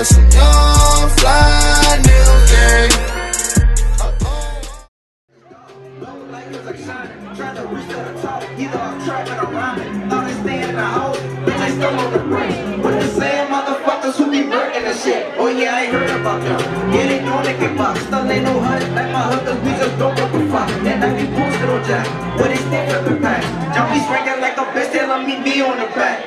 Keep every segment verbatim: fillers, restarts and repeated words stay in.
just a young fly nigga. Look like it's a shiner, trying to reach to the top. Either I'm trapping or rhyming, all this day in the hole, bitch, I still on the brain. With the same motherfuckers who be burning the shit. Oh yeah, I ain't heard about them. Yeah, they know they can box, still ain't no hut. Like my hookers, we just don't give a fuck. And I be posted on Jack, but it's stand up and back. Jumpy swinging like a bitch, they let me be on the back.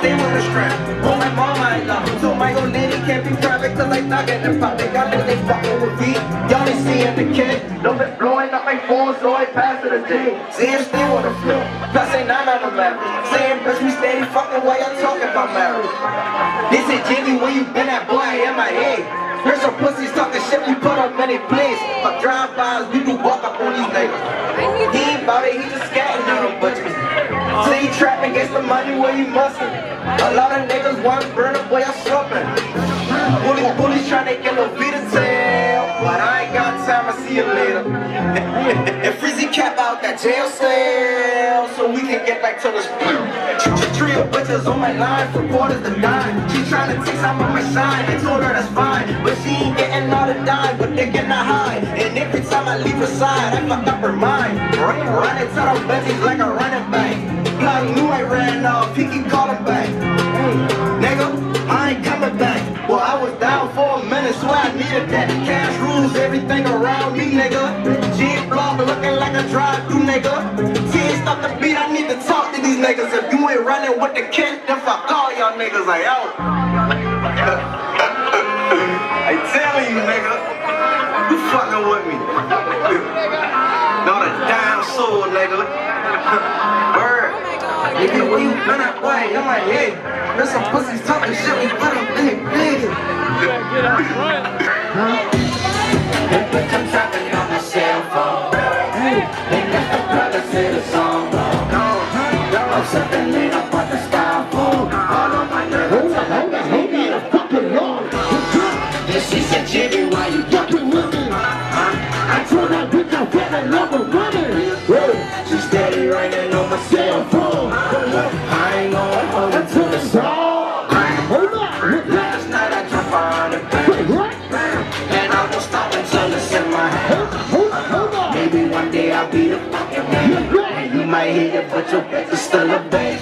Stay with the strap. Oh, my mama, I love her. So my old lady can't be private, cause I knock at the pop. They got me, they fucking with me. Y'all ain't seeing the kid. No bit blowing up my phone, so I pass to the day. Saying stay on the floor. Passing nine out of marriage. Saying bitch, we steady fucking while y'all talking about marriage. They say, J D, where you been at, boy? I am my head. There's some pussies talking shit, we put on many plays. But drive-bys, we do walk up on these niggas. He ain't bout it, he just scatting on them butchers. So you trapping, gets the money where you mustn't. A lot of niggas want to burn up where I'm shopping. Bully, bullies trying to get no beat to tell. But I ain't got time, I'll see you later. And Freezy cap out that jail cell, so we can get back to the street. Three of bitches on my line, for quarters to dime. She trying to take some of my shine, I told her that's fine. But she ain't getting all the dime, but they getting a high. And every time I leave her side, I fuck up her mind. Running, running to them bitches like a running back. I knew I ran off, he can call him back. Hey, nigga, I ain't coming back. Well, I was down for a minute, so I needed that. Cash rules everything around me, nigga. G-block looking like a drive-thru, nigga. Tears stop the beat, I need to talk to these niggas. If you ain't running with the cat, then fuck all y'all niggas, I out. I tell you, nigga, you fucking with me. Not a damn soul, nigga. Nigga, where you been at, boy? In my head. There's some pussies talking shit, we put them in it big. Get out, run. They put them talking on my cell phone. They got the brothers in the song, though. I'm something in a fucking style phone. All on my nerves, I hope that he need a fucking loan. And she said, Jimmy, why you fucking with me? I told that bitch I fell in love with women. She's steady writing on my cell phone. I hate it, but your bitch is still a babe.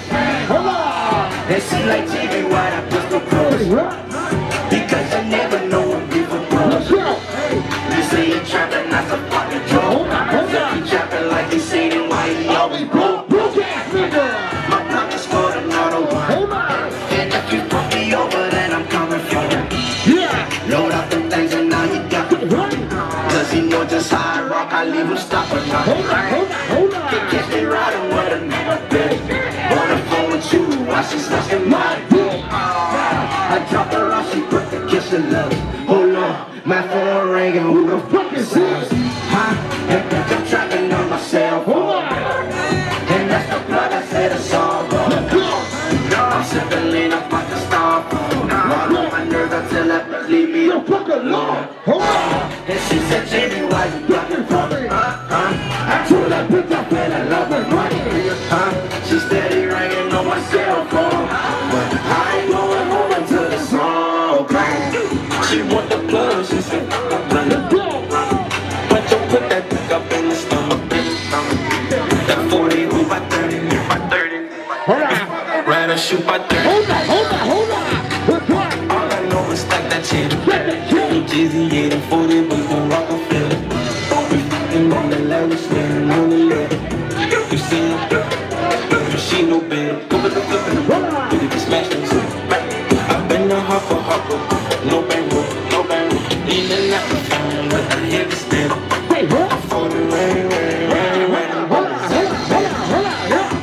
Hold on! And she like J D, why that pistol close? Because you never know what people push. You say you're trapping, that's a fucking joke. Cause if you trapping like you say, then why you always broke? Broke ass nigga! My block is for another one. And if you fuck me over, then I'm coming for you. Load up them things and now you got me. Cause you know just how I rock, I leave him stopping. Hold on! She's in my room. I dropped her off, she put the kiss in love. Hold on, my phone ringing. Who the fuck is this? Huh? And bitch, I'm trapping on myself. And that's the blood I said it's all wrong. I'm sipping lean up like a star. All on my nerves until that bitch leave me the fuck alone. And she said, J D, why you blocking from me? I told that bitch I fell in love with money. Huh? She's steady ringing on my cell phone. Shoot by thirty. Hold on, hold on, hold on. All I know is like that shit. Jeezy eighty forty, we gon' rock a flip. We fucking on the level, staring on the lip. You see her, she no big. Go with the flip in the room, you can smash them too. I've been a hopper, hopper, no bankroll, no bankroll. Leaning out the phone with a heavy spin. I'm falling rain, rain, rain, rain.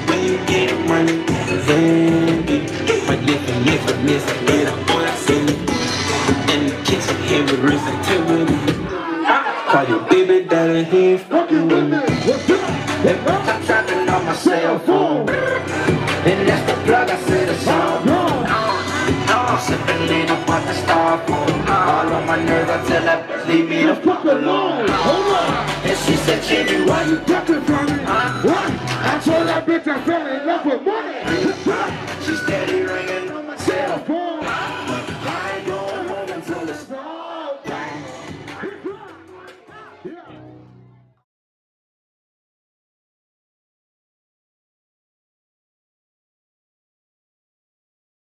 When you get money, then live with me, I get up what I see. In the kitchen, here with Riz activity. Call your baby daddy, he ain't fucking with me. If I'm trapping on my cell phone, and that's the plug I said it's all wrong. I'm sipping lean up on the star phone. All on my nerves, I tell that bitch, leave me the fuck alone. And she said, Jimmy, why you ducking from me? I told that bitch I fell in love with money.